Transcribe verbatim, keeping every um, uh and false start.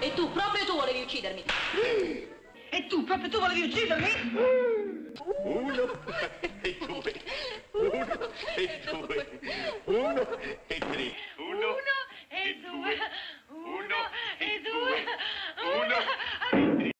E tu, proprio tu volevi uccidermi. E tu, proprio tu volevi uccidermi? Uno e due. Uno e due. Uno e due.